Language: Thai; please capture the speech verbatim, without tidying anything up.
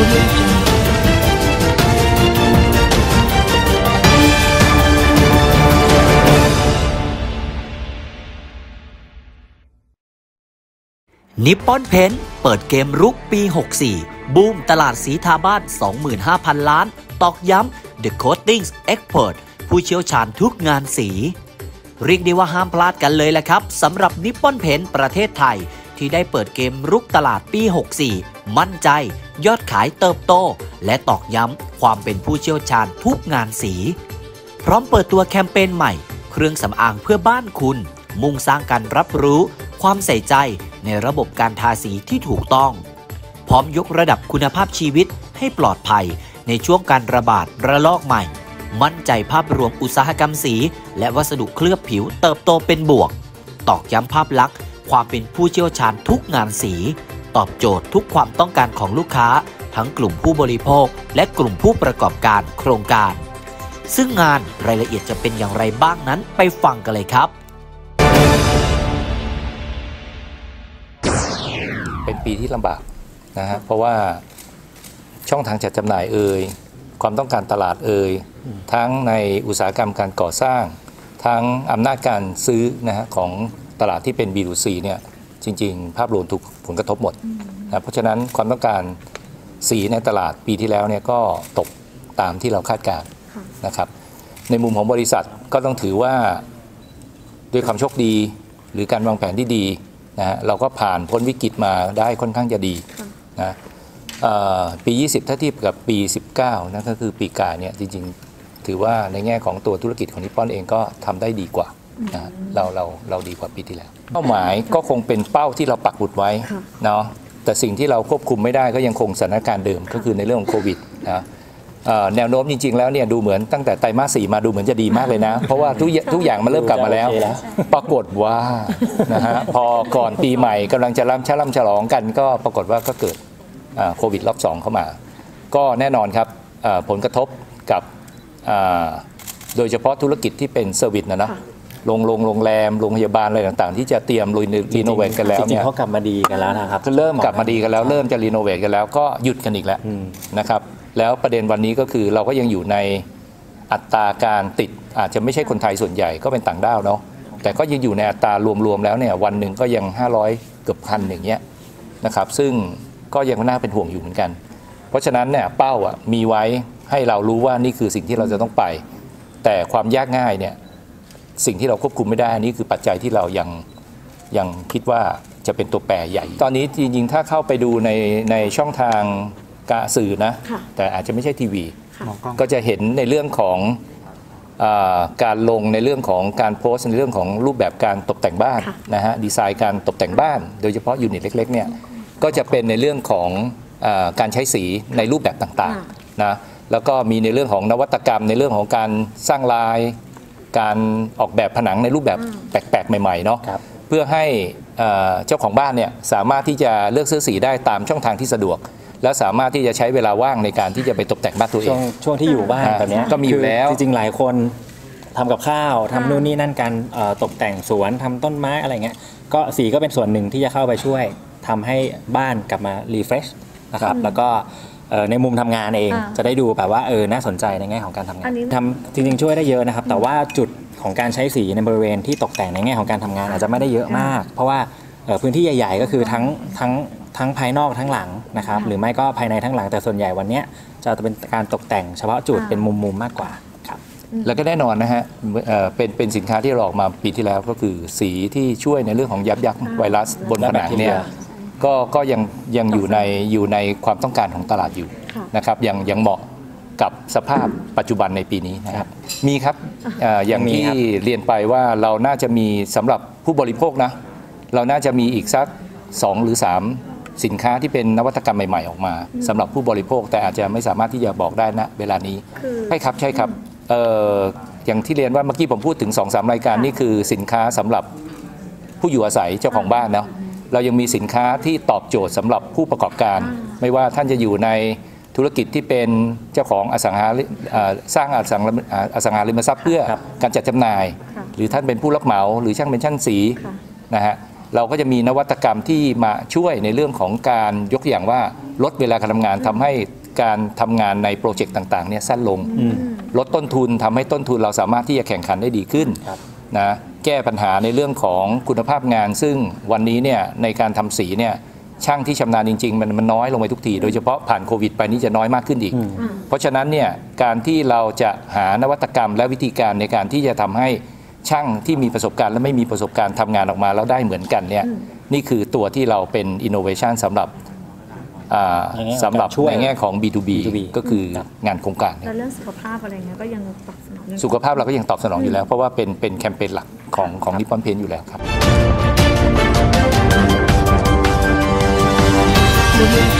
นิปปอนเพนท์เปิดเกมรุกปี หกสี่ บูมตลาดสีทาบ้าน สองหมื่นห้าพัน ล้านตอกย้ำ The Coatings Expert ผู้เชี่ยวชาญทุกงานสีเรียกได้ว่าห้ามพลาดกันเลยแหละครับสำหรับนิปปอนเพนท์ประเทศไทยที่ได้เปิดเกมรุกตลาดปี หกสี่ มั่นใจยอดขายเติบโตและตอกย้ำความเป็นผู้เชี่ยวชาญทุกงานสีพร้อมเปิดตัวแคมเปญใหม่เครื่องสำอางเพื่อบ้านคุณมุ่งสร้างการรับรู้ความใส่ใจในระบบการทาสีที่ถูกต้องพร้อมยกระดับคุณภาพชีวิตให้ปลอดภัยในช่วงการระบาดระลอกใหม่มั่นใจภาพรวมอุตสาหกรรมสีและวัสดุเคลือบผิวเติบโตเป็นบวกตอกย้ำภาพลักษณ์ความเป็นผู้เชี่ยวชาญทุกงานสีตอบโจทย์ทุกความต้องการของลูกค้าทั้งกลุ่มผู้บริโภคและกลุ่มผู้ประกอบการโครงการซึ่งงานรายละเอียดจะเป็นอย่างไรบ้างนั้นไปฟังกันเลยครับเป็นปีที่ลำบากนะฮะเพราะว่าช่องทางจัดจำหน่ายเอ่ยความต้องการตลาดเอ่ยทั้งในอุตสาหกรรมการก่อสร้างทั้งอำนาจการซื้อนะฮะของตลาดที่เป็น บี ทู ซี เนี่ยจริงๆภาพรวมถูกผลกระทบหมดนะเพราะฉะนั้นความต้องการสีในตลาดปีที่แล้วเนี่ยก็ตกตามที่เราคาดการณ์นะครับในมุมของบริษัทก็ต้องถือว่าด้วยความโชคดีหรือการวางแผนที่ดีนะเราก็ผ่านพ้นวิกฤตมาได้ค่อนข้างจะดีนะปียี่สิบถ้าเทียบกับปีสิบเก้านั่นก็คือปีกายเนี่ยจริงๆถือว่าในแง่ของตัวธุรกิจของนิปปอนเองก็ทำได้ดีกว่านะเราเราเราดีกว่าปีที่แล้วเป้าหมายก็คงเป็นเป้าที่เราปักหมุดไว้เนาะแต่สิ่งที่เราควบคุมไม่ได้ก็ยังคงสถานการณ์เดิมก็คือในเรื่องของโควิดนะแนวโน้มจริงๆแล้วเนี่ยดูเหมือนตั้งแต่ไตรมาสสี่มาดูเหมือนจะดีมากเลยนะเพราะว่าทุกทุกอย่างมันเริ่มกลับมาแล้วปรากฏว่านะฮะพอก่อนปีใหม่กำลังจะร่ำฉลองฉลองกันก็ปรากฏว่าก็เกิดโควิดรอบสองเข้ามาก็แน่นอนครับผลกระทบกับโดยเฉพาะธุรกิจที่เป็นเซอร์วิสนะเนาะลงลงโรงแรมโรงพยาบาลอะไรต่างๆที่จะเตรียมรีโนเวทกันแล้วเนี่ยเขากลับมาดีกันแล้วนะครับเริ่มกลับมาดีกันแล้วเริ่มจะรีโนเวทกันแล้วก็หยุดกันอีกแล้วนะครับแล้วประเด็นวันนี้ก็คือเราก็ยังอยู่ในอัตราการติดอาจจะไม่ใช่คนไทยส่วนใหญ่ก็เป็นต่างด้าวเนาะแต่ก็ยังอยู่ในอัตรารวมๆแล้วเนี่ยวันหนึ่งก็ยังห้าร้อยเกือบพันอย่างเงี้ยนะครับซึ่งก็ยังน่าเป็นห่วงอยู่เหมือนกันเพราะฉะนั้นเนี่ยเป้าอ่ะมีไว้ให้เรารู้ว่านี่คือสิ่งที่เราจะต้องไปแต่ความยากง่ายเนี่ยสิ่งที่เราควบคุมไม่ได้นี่คือปัจจัยที่เรายังยังคิดว่าจะเป็นตัวแปรใหญ่ตอนนี้จริงๆถ้าเข้าไปดูในในช่องทางการสื่อนะแต่อาจจะไม่ใช่ทีวีก็จะเห็นในเรื่องของการลงในเรื่องของการโพสในเรื่องของรูปแบบการตกแต่งบ้านนะฮะดีไซน์การตกแต่งบ้านโดยเฉพาะยูนิตเล็กๆเนี่ยก็จะเป็นในเรื่องของการใช้สีในรูปแบบต่างๆนะแล้วก็มีในเรื่องของนวัตกรรมในเรื่องของการสร้างลายการออกแบบผนังในรูปแบบแปลกๆใหม่ๆเนาะเพื่อให้เจ้าของบ้านเนี่ยสามารถที่จะเลือกซื้อสีได้ตามช่องทางที่สะดวกแล้วสามารถที่จะใช้เวลาว่างในการที่จะไปตกแต่งบ้านตัวเองช่วงที่อยู่บ้านแบบนี้ก็มีอยู่แล้วจริงๆหลายคนทำกับข้าวทำนู่นนี่นั่นการตกแต่งสวนทำต้นไม้อะไรเงี้ยก็สีก็เป็นส่วนหนึ่งที่จะเข้าไปช่วยทำให้บ้านกลับมารีเฟรชนะครับแล้วก็ในมุมทำงานเองจะได้ดูแบบว่าเออน่าสนใจในแง่ของการทำงานทำจริงๆช่วยได้เยอะนะครับแต่ว่าจุดของการใช้สีในบริเวณที่ตกแต่งในแง่ของการทำงานอาจจะไม่ได้เยอะมากเพราะว่าพื้นที่ใหญ่ๆก็คือทั้งทั้งทั้งภายนอกทั้งหลังนะครับหรือไม่ก็ภายในทั้งหลังแต่ส่วนใหญ่วันนี้จะเป็นการตกแต่งเฉพาะจุดเป็นมุมมุมมากกว่าครับแล้วก็แน่นอนนะฮะเป็นเป็นสินค้าที่เราออกมาปีที่แล้วก็คือสีที่ช่วยในเรื่องของยับยั้งไวรัสบนผนังเนี่ยก็ก็ยังยังอยู่ในอยู่ในความต้องการของตลาดอยู่นะครับยังยังเหมาะกับสภาพปัจจุบันในปีนี้นะครับมีครับอย่างที่เรียนไปว่าเราน่าจะมีสำหรับผู้บริโภคนะเราน่าจะมีอีกสักสองหรือสามสินค้าที่เป็นนวัตกรรมใหม่ๆออกมาสำหรับผู้บริโภคแต่อาจจะไม่สามารถที่จะบอกได้นะเวลานี้ใช่ครับใช่ครับเอ่ออย่างที่เรียนว่าเมื่อกี้ผมพูดถึง สองสาม รายการนี่คือสินค้าสำหรับผู้อยู่อาศัยเจ้าของบ้านเนาะเรายังมีสินค้าที่ตอบโจทย์สำหรับผู้ประกอบการไม่ว่าท่านจะอยู่ในธุรกิจที่เป็นเจ้าของอสังหาสร้างอสังหาริมทรัพย์เพื่อการจัดจำหน่ายหรือท่านเป็นผู้รับเหมาหรือช่างเป็นช่างสีนะฮะ เราก็จะมีนวัตกรรมที่มาช่วยในเรื่องของการยกอย่างว่าลดเวลาการทำงานทำให้การทำงานในโปรเจกต์ต่างๆเนี่ยสั้นลงลดต้นทุนทำให้ต้นทุนเราสามารถที่จะแข่งขันได้ดีขึ้นนะแก้ปัญหาในเรื่องของคุณภาพงานซึ่งวันนี้เนี่ยในการทำสีเนี่ยช่างที่ชำนาญจริงๆมันมันน้อยลงไปทุกทีโดยเฉพาะผ่านโควิดไปนี่จะน้อยมากขึ้นอีกเพราะฉะนั้นเนี่ยการที่เราจะหานวัตกรรมและวิธีการในการที่จะทำให้ช่างที่มีประสบการณ์และไม่มีประสบการณ์ทำงานออกมาแล้วได้เหมือนกันเนี่ยนี่คือตัวที่เราเป็น innovation สำหรับสำหรับในแง่ของ บี ทู บี ก็คืองานโครงการแล้วเรื่องสุขภาพอะไรเงี้ยก็ยังตอบสนองสุขภาพเราก็ยังตอบสนองอยู่แล้วเพราะว่าเป็นเป็นแคมเปญหลักของของนิปปอนเพนท์อยู่แล้วครับ